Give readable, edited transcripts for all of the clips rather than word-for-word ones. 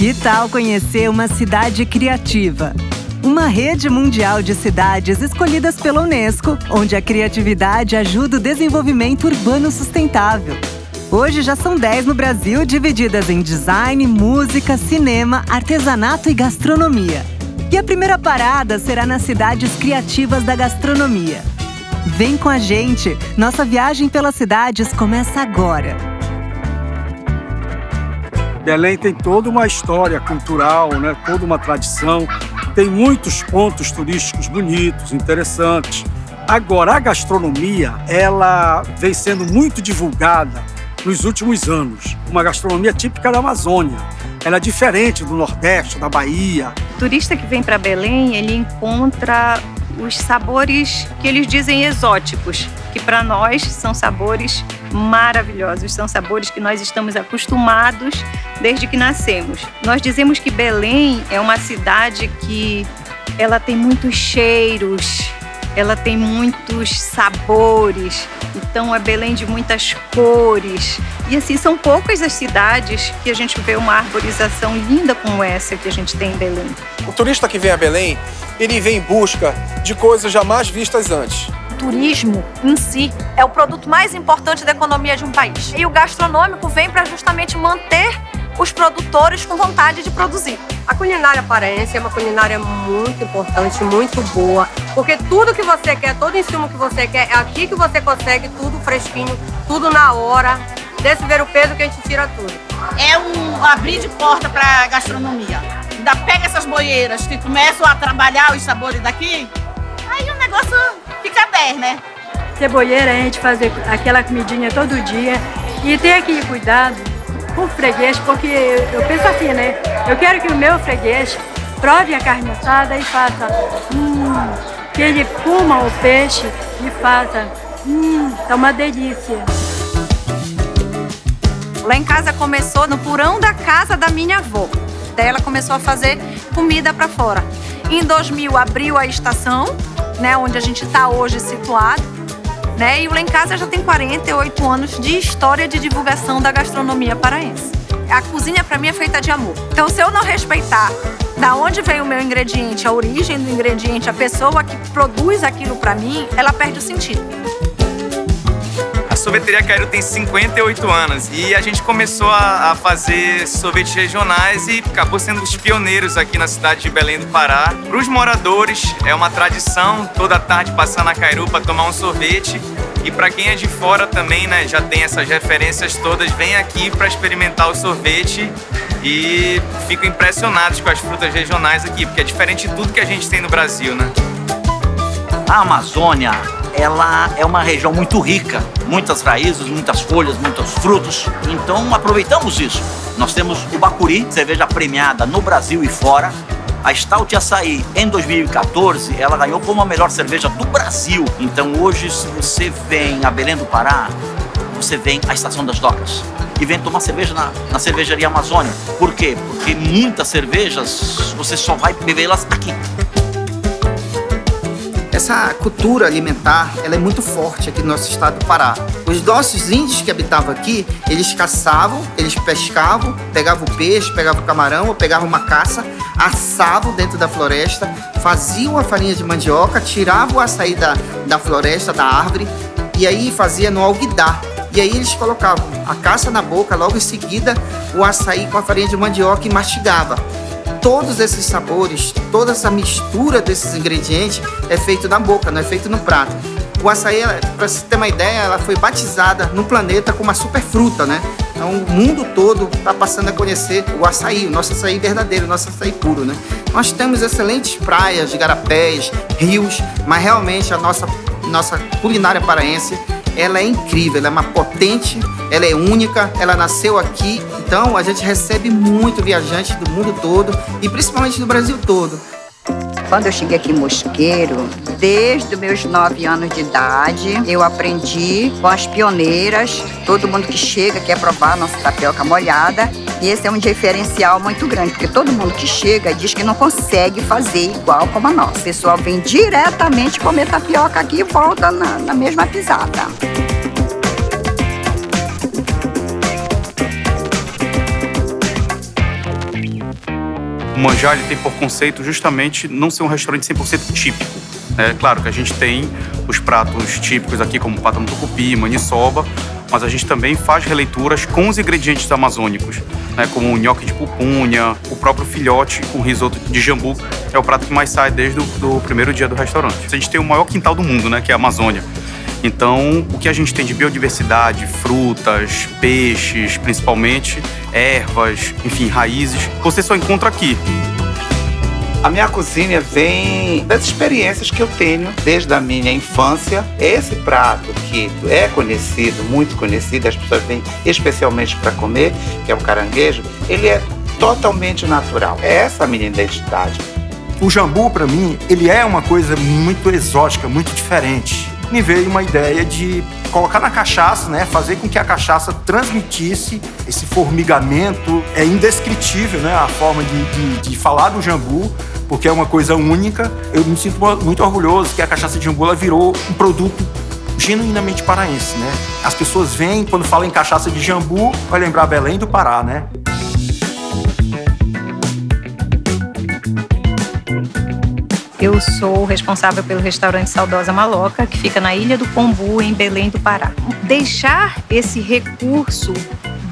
Que tal conhecer uma cidade criativa? Uma rede mundial de cidades escolhidas pela UNESCO, onde a criatividade ajuda o desenvolvimento urbano sustentável. Hoje já são 10 no Brasil, divididas em design, música, cinema, artesanato e gastronomia. E a primeira parada será nas Cidades Criativas da Gastronomia. Vem com a gente! Nossa viagem pelas cidades começa agora. Belém tem toda uma história cultural, né? Toda uma tradição. Tem muitos pontos turísticos bonitos, interessantes. Agora, a gastronomia, ela vem sendo muito divulgada nos últimos anos. Uma gastronomia típica da Amazônia. Ela é diferente do Nordeste, da Bahia. O turista que vem para Belém, ele encontra os sabores que eles dizem exóticos, que para nós são sabores maravilhosos, são sabores que nós estamos acostumados desde que nascemos. Nós dizemos que Belém é uma cidade que ela tem muitos cheiros, ela tem muitos sabores, então é Belém de muitas cores. E assim, são poucas as cidades que a gente vê uma arborização linda como essa que a gente tem em Belém. O turista que vem a Belém, ele vem em busca de coisas jamais vistas antes. O turismo em si é o produto mais importante da economia de um país. E o gastronômico vem para justamente manter os produtores com vontade de produzir. A culinária paraense é uma culinária muito importante, muito boa, porque tudo que você quer, todo insumo que você quer, é aqui que você consegue, tudo fresquinho, tudo na hora, desse ver o peso que a gente tira tudo. É um abrir de porta para a gastronomia. Ainda pega essas boieiras que começam a trabalhar os sabores daqui, aí o negócio fica 10, né? Ser boieira é a gente fazer aquela comidinha todo dia e ter aquele cuidado com o freguês, porque eu penso assim, né? Eu quero que o meu freguês prove a carne assada e faça que ele coma o peixe e faça tá uma delícia. Lá em casa começou no porão da casa da minha avó. Daí ela começou a fazer comida para fora. Em 2000 abriu a estação, né, onde a gente está hoje situado. Né? E o Lencasa já tem 48 anos de história de divulgação da gastronomia paraense. A cozinha, para mim, é feita de amor. Então, se eu não respeitar da onde veio o meu ingrediente, a origem do ingrediente, a pessoa que produz aquilo para mim, ela perde o sentido. A Sorveteria Cairu tem 58 anos e a gente começou a fazer sorvetes regionais e acabou sendo os pioneiros aqui na cidade de Belém do Pará. Para os moradores é uma tradição toda tarde passar na Cairu para tomar um sorvete e para quem é de fora também, né, já tem essas referências todas, vem aqui para experimentar o sorvete e ficam impressionados com as frutas regionais aqui, porque é diferente de tudo que a gente tem no Brasil, né? A Amazônia, ela é uma região muito rica, muitas raízes, muitas folhas, muitos frutos, então aproveitamos isso. Nós temos o Bacuri, cerveja premiada no Brasil e fora. A Stout Açaí, em 2014, ela ganhou como a melhor cerveja do Brasil. Então hoje, se você vem a Belém do Pará, você vem à Estação das Docas e vem tomar cerveja na Cervejaria Amazônia. Por quê? Porque muitas cervejas você só vai bebê-las aqui. Essa cultura alimentar, ela é muito forte aqui no nosso estado do Pará. Os nossos índios que habitavam aqui, eles caçavam, eles pescavam, pegavam o peixe, pegavam o camarão, ou pegavam uma caça, assavam dentro da floresta, faziam a farinha de mandioca, tiravam o açaí da floresta, da árvore, e aí fazia no alguidar. E aí eles colocavam a caça na boca, logo em seguida o açaí com a farinha de mandioca e mastigava. Todos esses sabores, toda essa mistura desses ingredientes é feito na boca, não é feito no prato. O açaí, para você ter uma ideia, ela foi batizada no planeta como uma superfruta, né? Então o mundo todo está passando a conhecer o açaí, o nosso açaí verdadeiro, o nosso açaí puro, né? Nós temos excelentes praias, igarapés, rios, mas realmente a nossa culinária paraense, ela é incrível, ela é uma potente, ela é única, ela nasceu aqui. Então a gente recebe muito viajante do mundo todo e principalmente do Brasil todo. Quando eu cheguei aqui em Mosqueiro, desde meus 9 anos de idade, eu aprendi com as pioneiras, todo mundo que chega quer provar a nossa tapioca molhada. E esse é um diferencial muito grande, porque todo mundo que chega diz que não consegue fazer igual como a nossa. O pessoal vem diretamente comer tapioca aqui e volta na mesma pisada. Manjar ele tem por conceito justamente não ser um restaurante 100% típico. É claro que a gente tem os pratos típicos aqui, como pato no tucupi, maniçoba, mas a gente também faz releituras com os ingredientes amazônicos, né, como o nhoque de pupunha, o próprio filhote, o risoto de jambu, é o prato que mais sai desde o primeiro dia do restaurante. A gente tem o maior quintal do mundo, né, que é a Amazônia. Então, o que a gente tem de biodiversidade, frutas, peixes, principalmente, ervas, enfim, raízes, você só encontra aqui. A minha cozinha vem das experiências que eu tenho desde a minha infância. Esse prato que é conhecido, muito conhecido, as pessoas vêm especialmente para comer, que é o caranguejo, ele é totalmente natural. É essa a minha identidade. O jambu, para mim, ele é uma coisa muito exótica, muito diferente. Me veio uma ideia de colocar na cachaça, né? Fazer com que a cachaça transmitisse esse formigamento. É indescritível, né? A forma de falar do jambu, porque é uma coisa única. Eu me sinto muito orgulhoso que a cachaça de jambu ela virou um produto genuinamente paraense, né? As pessoas vêm, quando falam em cachaça de jambu, vai lembrar Belém do Pará, né? Eu sou responsável pelo restaurante Saudosa Maloca, que fica na Ilha do Pombu, em Belém do Pará. Deixar esse recurso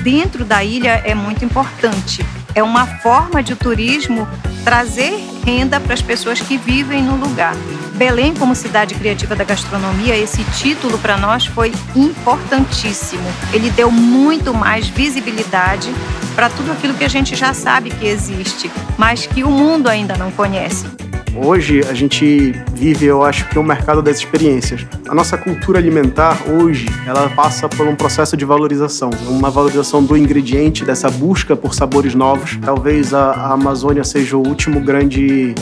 dentro da ilha é muito importante. É uma forma de o turismo trazer renda para as pessoas que vivem no lugar. Belém, como cidade criativa da gastronomia, esse título para nós foi importantíssimo. Ele deu muito mais visibilidade para tudo aquilo que a gente já sabe que existe, mas que o mundo ainda não conhece. Hoje a gente vive, eu acho, que é um mercado das experiências. A nossa cultura alimentar hoje, ela passa por um processo de valorização. Uma valorização do ingrediente, dessa busca por sabores novos. Talvez a Amazônia seja o último grande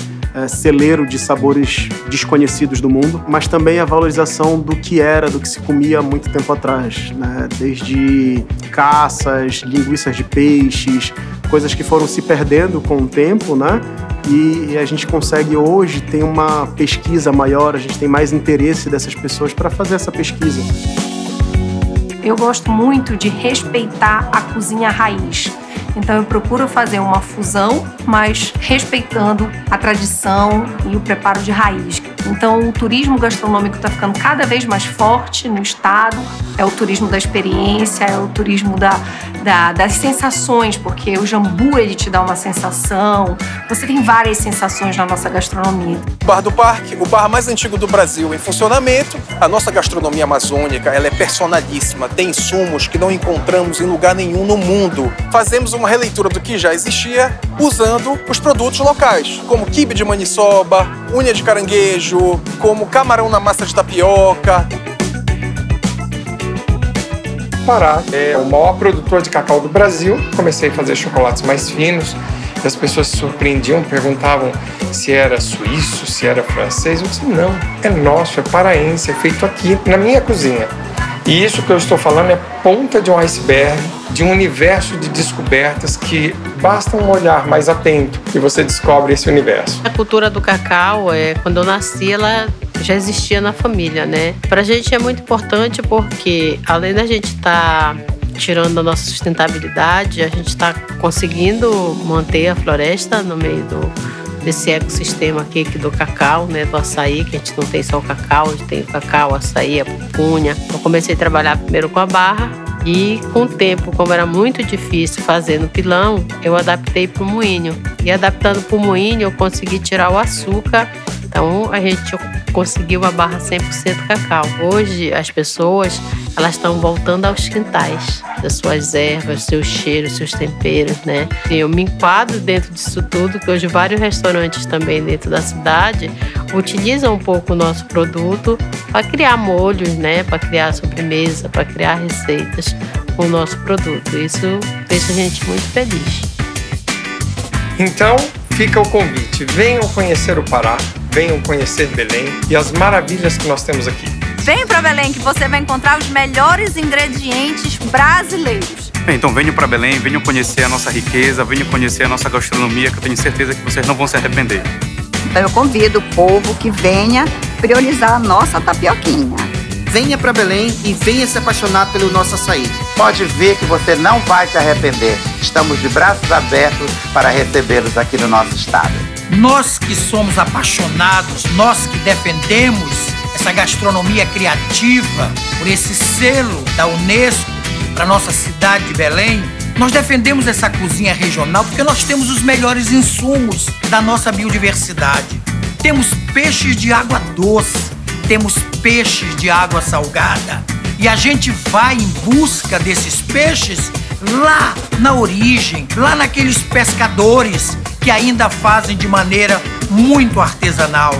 celeiro de sabores desconhecidos do mundo, mas também a valorização do que era, do que se comia há muito tempo atrás, né? Desde caças, linguiças de peixes, coisas que foram se perdendo com o tempo, né? E a gente consegue hoje ter uma pesquisa maior, a gente tem mais interesse dessas pessoas para fazer essa pesquisa. Eu gosto muito de respeitar a cozinha raiz. Então eu procuro fazer uma fusão, mas respeitando a tradição e o preparo de raiz. Então o turismo gastronômico está ficando cada vez mais forte no estado. É o turismo da experiência, é o turismo das sensações, porque o jambu ele te dá uma sensação. Você tem várias sensações na nossa gastronomia. Bar do Parque, o bar mais antigo do Brasil em funcionamento. A nossa gastronomia amazônica ela é personalíssima, tem insumos que não encontramos em lugar nenhum no mundo. Fazemos uma releitura do que já existia usando os produtos locais, como quibe de maniçoba, unha de caranguejo, como camarão na massa de tapioca. Pará é o maior produtor de cacau do Brasil. Comecei a fazer chocolates mais finos. As pessoas se surpreendiam, perguntavam se era suíço, se era francês. Eu disse, não, é nosso, é paraense, é feito aqui, na minha cozinha. E isso que eu estou falando é ponta de um iceberg, de um universo de descobertas que basta um olhar mais atento e você descobre esse universo. A cultura do cacau, quando eu nasci, ela já existia na família, né? Pra gente é muito importante porque, além da gente estar tirando a nossa sustentabilidade, a gente está conseguindo manter a floresta no meio desse ecossistema aqui do cacau, né, do açaí, que a gente não tem só o cacau, a gente tem o cacau, o açaí, a pupunha. Eu comecei a trabalhar primeiro com a barra e com o tempo, como era muito difícil fazer no pilão, eu adaptei para o moinho. E adaptando para o moinho, eu consegui tirar o açúcar. Então, a gente conseguiu uma barra 100% cacau. Hoje, as pessoas elas estão voltando aos quintais, das suas ervas, seus cheiros, seus temperos, né? E eu me enquadro dentro disso tudo, que hoje vários restaurantes também dentro da cidade utilizam um pouco o nosso produto para criar molhos, né? Para criar sobremesa, para criar receitas com o nosso produto. Isso deixa a gente muito feliz. Então, fica o convite. Venham conhecer o Pará, venham conhecer Belém e as maravilhas que nós temos aqui. Vem para Belém que você vai encontrar os melhores ingredientes brasileiros. Bem, então venham para Belém, venham conhecer a nossa riqueza, venham conhecer a nossa gastronomia, que eu tenho certeza que vocês não vão se arrepender. Então eu convido o povo que venha priorizar a nossa tapioquinha. Venha para Belém e venha se apaixonar pelo nosso açaí. Pode vir que você não vai se arrepender. Estamos de braços abertos para recebê-los aqui no nosso estado. Nós que somos apaixonados, nós que defendemos essa gastronomia criativa, por esse selo da UNESCO para nossa cidade de Belém, nós defendemos essa cozinha regional porque nós temos os melhores insumos da nossa biodiversidade. Temos peixes de água doce, temos peixes de água salgada. E a gente vai em busca desses peixes lá na origem, lá naqueles pescadores que ainda fazem de maneira muito artesanal.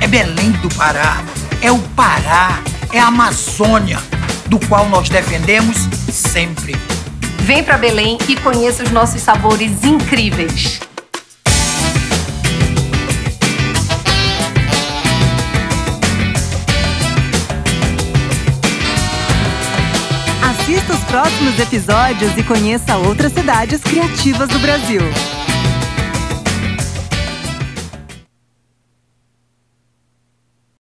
É Belém do Pará, é o Pará, é a Amazônia, do qual nós defendemos sempre. Vem para Belém e conheça os nossos sabores incríveis. Assista os próximos episódios e conheça outras cidades criativas do Brasil.